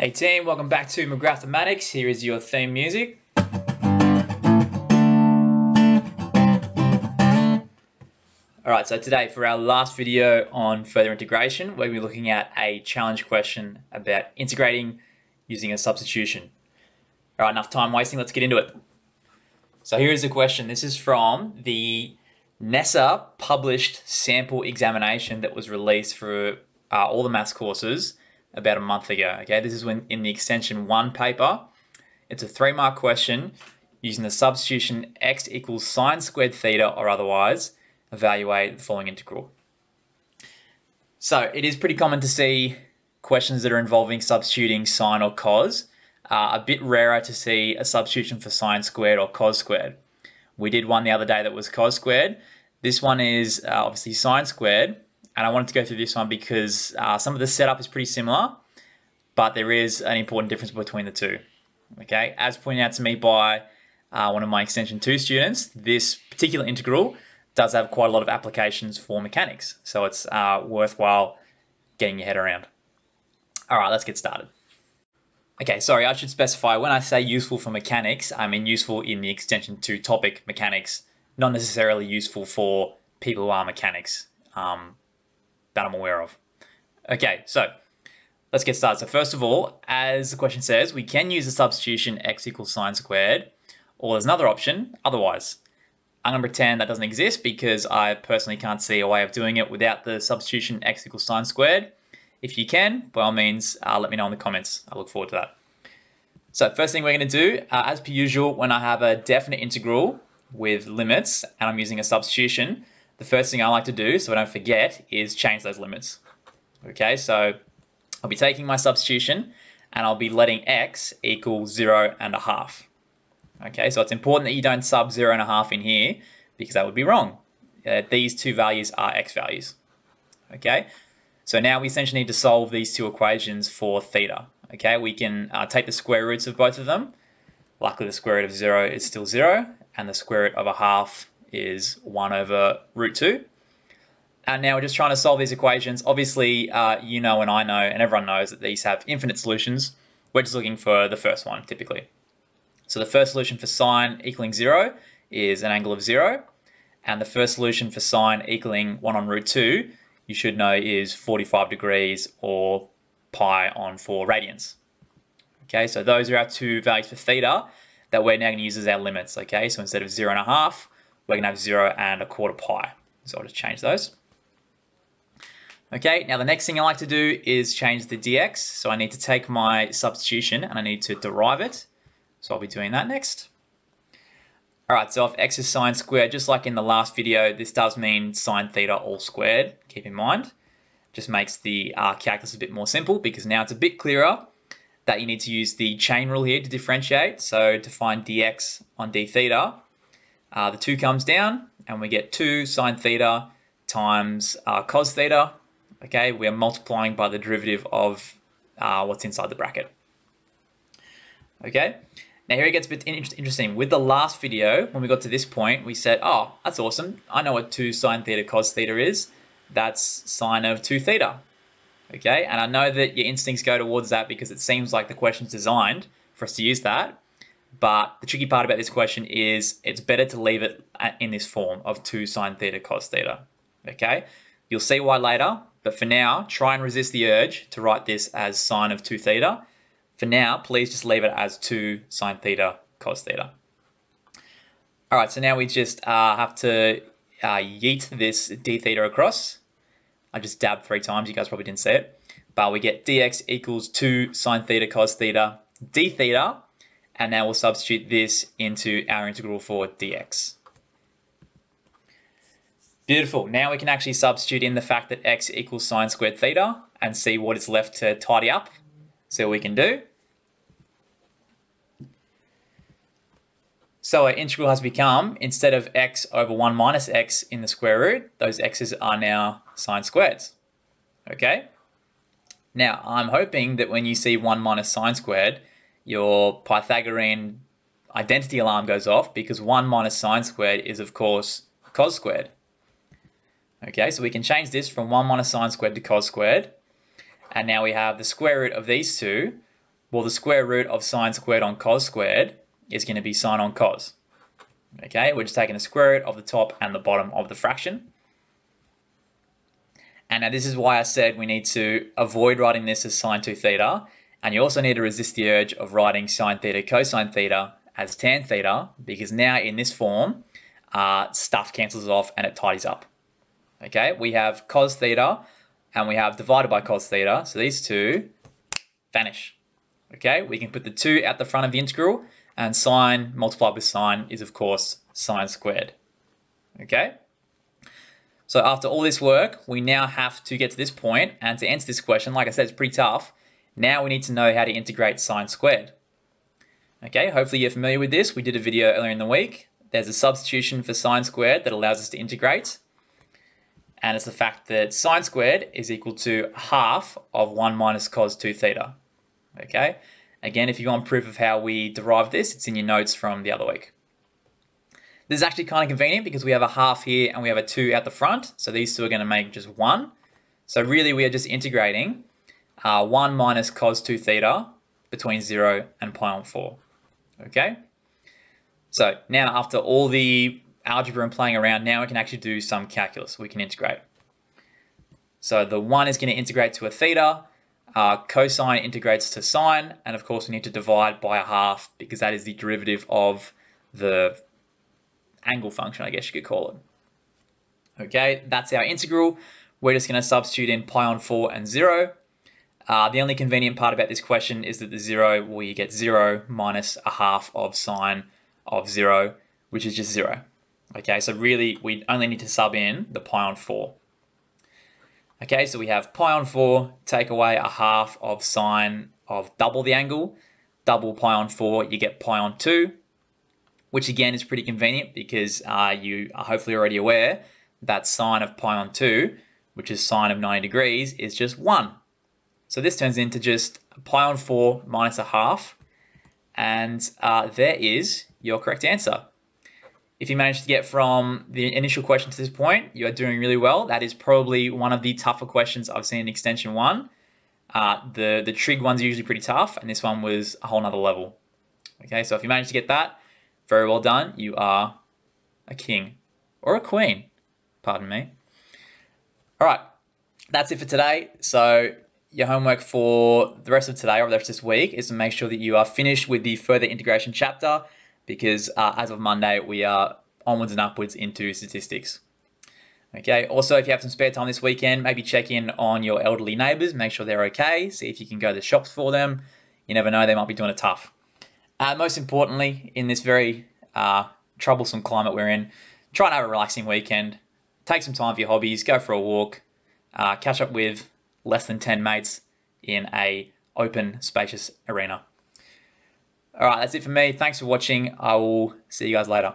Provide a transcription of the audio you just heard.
Hey team, welcome back to McGrath-O-Maddox. Here is your theme music. Alright, so today for our last video on further integration, we'll be looking at a challenge question about integrating using a substitution. Alright, enough time wasting, let's get into it. So here is the question. This is from the NESA published sample examination that was released for all the maths courses about a month ago. Okay, this is in the Extension 1 paper. It's a 3-mark question using the substitution x equals sine squared theta or otherwise. Evaluate the following integral. So it is pretty common to see questions that are involving substituting sine or cos. A bit rarer to see a substitution for sine squared or cos squared. We did one the other day that was cos squared. This one is obviously sine squared. And I wanted to go through this one because some of the setup is pretty similar, but there is an important difference between the two. Okay, as pointed out to me by one of my Extension 2 students, this particular integral does have quite a lot of applications for mechanics, so it's worthwhile getting your head around. All right, let's get started. Okay, sorry, I should specify when I say useful for mechanics, I mean useful in the Extension 2 topic mechanics, not necessarily useful for people who are mechanics. That I'm aware of. Okay, so let's get started. So first of all, as the question says, we can use the substitution x equals sine squared, or there's another option, otherwise. I'm going to pretend that doesn't exist because I personally can't see a way of doing it without the substitution x equals sine squared. If you can, by all means, let me know in the comments. I look forward to that. So first thing we're going to do, as per usual, when I have a definite integral with limits and I'm using a substitution, the first thing I like to do, so I don't forget, is change those limits. Okay, so I'll be taking my substitution and I'll be letting x equal 0.5. Okay, so it's important that you don't sub 0.5 in here because that would be wrong. These two values are x values. Okay, so now we essentially need to solve these two equations for theta. Okay, we can take the square roots of both of them. Luckily the square root of 0 is still 0 and the square root of 1/2 is 1/√2. And now we're just trying to solve these equations. Obviously, you know and I know and everyone knows that these have infinite solutions. We're just looking for the first one, typically. So the first solution for sine equaling 0 is an angle of 0. And the first solution for sine equaling 1/√2, you should know, is 45 degrees or pi on 4 radians. Okay, so those are our two values for theta that we're now going to use as our limits. Okay, so instead of 0.5, we're going to have 0.25 pi. So I'll just change those. Okay, now the next thing I like to do is change the dx. So I need to take my substitution and I need to derive it. So I'll be doing that next. All right, so if x is sine squared, just like in the last video, this does mean sine theta all squared, keep in mind. Just makes the calculus a bit more simple because now it's a bit clearer that you need to use the chain rule here to differentiate. So to find dx on d theta, the 2 comes down and we get 2 sine theta times cos theta. Okay, we are multiplying by the derivative of what's inside the bracket. Okay, now here it gets a bit interesting. With the last video, when we got to this point, we said, oh, that's awesome. I know what 2 sine theta cos theta is. That's sine of 2 theta. Okay, and I know that your instincts go towards that because it seems like the question's designed for us to use that. But the tricky part about this question is it's better to leave it in this form of 2 sine theta cos theta. Okay, you'll see why later, but for now, try and resist the urge to write this as sine of 2 theta. For now, please just leave it as 2 sine theta cos theta. All right, so now we just have to yeet this d theta across. I just dabbed 3 times, you guys probably didn't see it. But we get dx equals 2 sine theta cos theta d theta. And now we'll substitute this into our integral for dx. Beautiful. Now we can actually substitute in the fact that x equals sine squared theta and see what is left to tidy up. See what we can do. So our integral has become, instead of x over 1 minus x in the square root, those x's are now sine squareds. Okay? Now, I'm hoping that when you see 1 minus sine squared, your Pythagorean identity alarm goes off because 1 minus sine squared is, of course, cos squared. Okay, so we can change this from 1 minus sine squared to cos squared. And now we have the square root of these two, Well, the square root of sine squared on cos squared is going to be sine on cos. Okay, we're just taking the square root of the top and the bottom of the fraction. And now this is why I said we need to avoid writing this as sine 2 theta. And you also need to resist the urge of writing sine theta cosine theta as tan theta, because now in this form, stuff cancels off and it tidies up. Okay, we have cos theta and we have divided by cos theta. So these two vanish. Okay, we can put the 2 at the front of the integral, and sine multiplied with sine is of course sine squared. Okay, so after all this work, we now have to get to this point, and to answer this question, like I said, it's pretty tough. Now we need to know how to integrate sine squared. Okay, hopefully you're familiar with this. We did a video earlier in the week. There's a substitution for sine squared that allows us to integrate. And it's the fact that sine squared is equal to half of 1 minus cos 2 theta. Okay, again, if you want proof of how we derive this, it's in your notes from the other week. This is actually kind of convenient because we have a half here and we have a 2 at the front. So these two are going to make just 1. So really we are just integrating 1 minus cos 2 theta between 0 and pi on 4. Okay, so now after all the algebra and playing around, now we can actually do some calculus. We can integrate. So the 1 is going to integrate to a theta. Cosine integrates to sine, and of course we need to divide by a half because that is the derivative of the angle function, I guess you could call it. Okay, that's our integral. We're just going to substitute in pi on 4 and 0. The only convenient part about this question is that the 0, well, you get 0 minus a half of sine of 0, which is just 0. Okay, so really we only need to sub in the pi on 4. Okay, so we have pi on 4, take away a half of sine of double the angle, double pi on 4, you get pi on 2, which again is pretty convenient because you are hopefully already aware that sine of pi on 2, which is sine of 90 degrees, is just 1. So this turns into just pi on 4 minus a half, and there is your correct answer. If you manage to get from the initial question to this point, you are doing really well. That is probably one of the tougher questions I've seen in Extension 1. The trig ones are usually pretty tough, and this one was a whole nother level. Okay, so if you manage to get that, very well done. You are a king, or a queen, pardon me. All right, that's it for today. So your homework for the rest of today, or the rest of this week, is to make sure that you are finished with the further integration chapter, because as of Monday, we are onwards and upwards into statistics. Okay, also, if you have some spare time this weekend, maybe check in on your elderly neighbors, make sure they're okay, see if you can go to the shops for them. You never know, they might be doing it tough. Most importantly, in this very troublesome climate we're in, try and have a relaxing weekend, take some time for your hobbies, go for a walk, catch up with less than 10 mates in a open, spacious arena. All right, that's it for me. Thanks for watching. I will see you guys later.